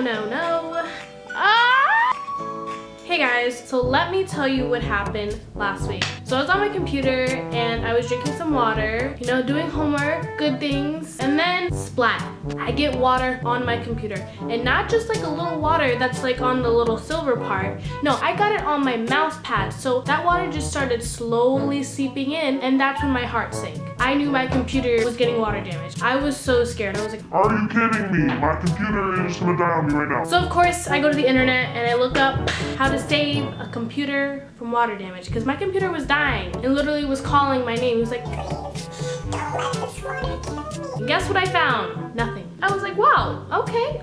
no. Hey guys, so let me tell you what happened last week. So I was on my computer and I was drinking some water, you know, doing homework, good things, and then splat. I get water on my computer, and not just like a little water that's like on the little silver part. No, I got it on my mouse pad, so that water just started slowly seeping in, and that's when my heart sank. I knew my computer was getting water damage. I was so scared. I was like, are you kidding me? My computer is gonna die on me right now. So of course, I go to the internet and I look up how to save a computer from water damage, because my computer was dying and literally was calling my name. He was like, and guess what I found? Nothing. I was like, wow, okay,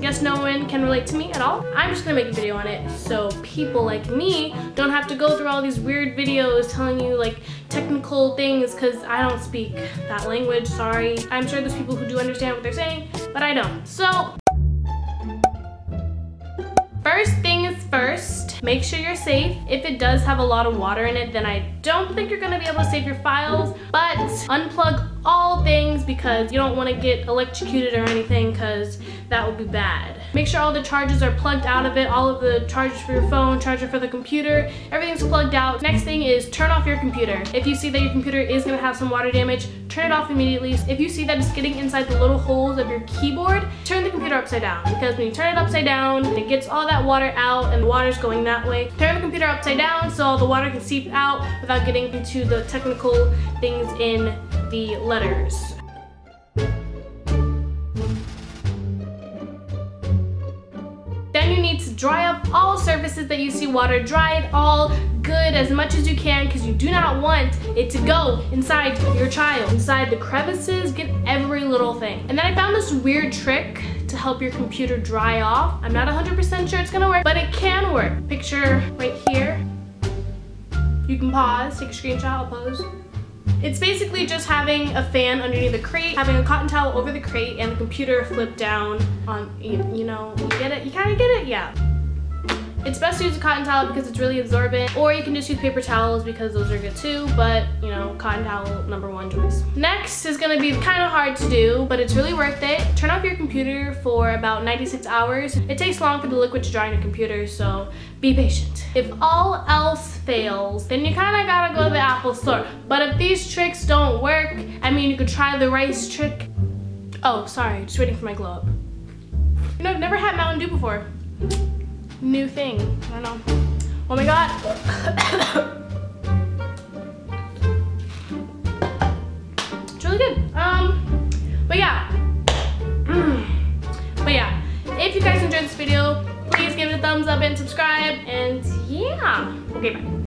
guess no one can relate to me at all. I'm just gonna make a video on it so people like me don't have to go through all these weird videos telling you like technical things, because I don't speak that language, sorry. I'm sure there's people who do understand what they're saying, but I don't. So first thing is first, make sure you're safe. If it does have a lot of water in it, then I don't think you're gonna be able to save your files, but unplug all things because you don't wanna get electrocuted or anything, because that would be bad. Make sure all the charges are plugged out of it, all of the charges for your phone, charger for the computer, everything's plugged out. Next thing is turn off your computer. If you see that your computer is gonna have some water damage, turn it off immediately. If you see that it's getting inside the little holes of your keyboard, turn the computer upside down, because when you turn it upside down, it gets all that water out and the water's going that way. Turn the computer upside down so all the water can seep out without getting into the technical things in the letters. Then you need to dry up all surfaces that you see water. Dry it all good as much as you can, because you do not want it to go inside your child, inside the crevices, get every little thing. And then I found this weird trick to help your computer dry off. I'm not 100% sure it's gonna work, but it can work. Picture right here. You can pause, take a screenshot, I'll pause. It's basically just having a fan underneath the crate, having a cotton towel over the crate, and the computer flipped down on, you know, you get it? You kinda get it? Yeah. It's best to use a cotton towel because it's really absorbent, or you can just use paper towels because those are good too, but you know, cotton towel, #1 choice. Next is gonna be kind of hard to do, but it's really worth it. Turn off your computer for about 96 hours. It takes long for the liquid to dry on your computer, so be patient. If all else fails, then you kinda gotta go to the Apple store. But if these tricks don't work, I mean, you could try the rice trick. Oh, sorry, just waiting for my glow up. You know, I've never had Mountain Dew before. New thing, I don't know. Oh my god. It's really good. But yeah, if you guys enjoyed this video, please give it a thumbs up and subscribe, and yeah. Okay, bye.